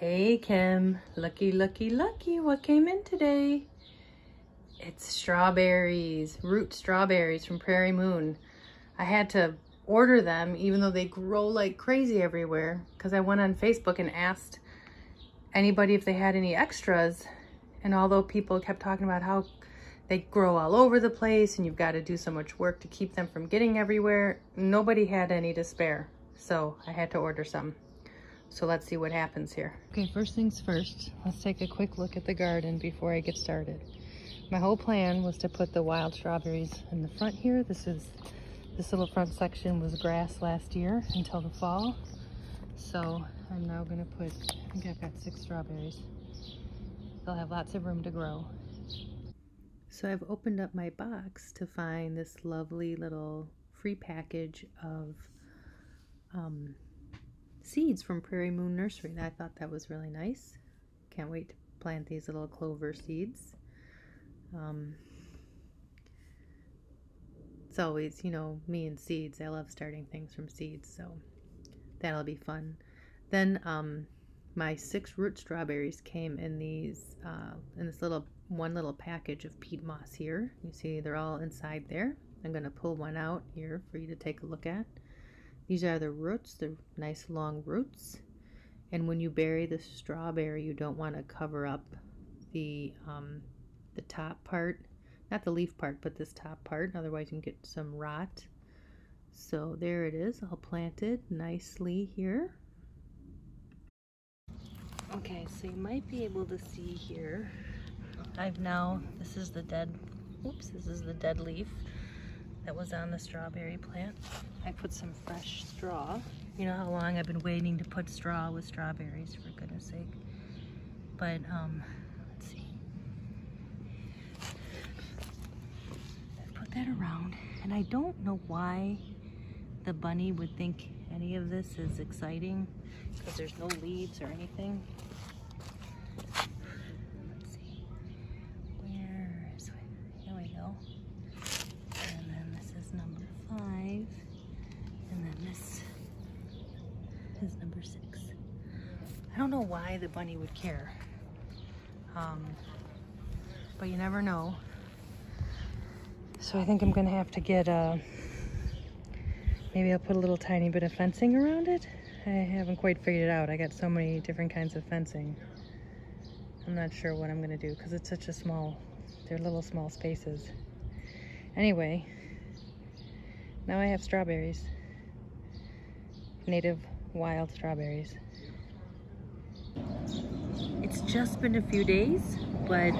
Hey Kim, looky, looky, looky, what came in today? It's strawberries, root strawberries from Prairie Moon. I had to order them even though they grow like crazy everywhere because I went on Facebook and asked anybody if they had any extras. And although people kept talking about how they grow all over the place and you've got to do so much work to keep them from getting everywhere, nobody had any to spare. So I had to order some. So let's see what happens here. Okay, first things first, let's take a quick look at the garden before I get started. My whole plan was to put the wild strawberries in the front here. This little front section was grass last year until the fall. So I'm now gonna put, I think I've got 6 strawberries. They'll have lots of room to grow. So I've opened up my box to find this lovely little free package of seeds from Prairie Moon Nursery. I thought that was really nice. Can't wait to plant these little clover seeds. It's always, you know, me and seeds. I love starting things from seeds, so that'll be fun. Then my 6 root strawberries came in these in this one little package of peat moss here. You see they're all inside there. I'm gonna pull one out here for you to take a look at. These are the roots, they're nice long roots. And when you bury the strawberry, you don't want to cover up the top part, not the leaf part, but this top part. Otherwise you can get some rot. So there it is, all planted nicely here. Okay, so you might be able to see here. This is the dead, this is the dead leaf that was on the strawberry plant. I put some fresh straw. You know how long I've been waiting to put straw with strawberries, for goodness sake. But let's see. I put that around, and I don't know why the bunny would think any of this is exciting because there's no leaves or anything. Is number 6. I don't know why the bunny would care, but you never know. So I think I'm gonna have to get maybe I'll put a little tiny bit of fencing around it. I haven't quite figured it out. I got so many different kinds of fencing. I'm not sure what I'm gonna do because it's such a small, they're little small spaces. Anyway, now I have strawberries, native wild strawberries. It's just been a few days, but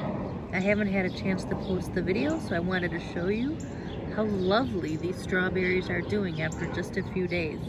I haven't had a chance to post the video, so I wanted to show you how lovely these strawberries are doing after just a few days.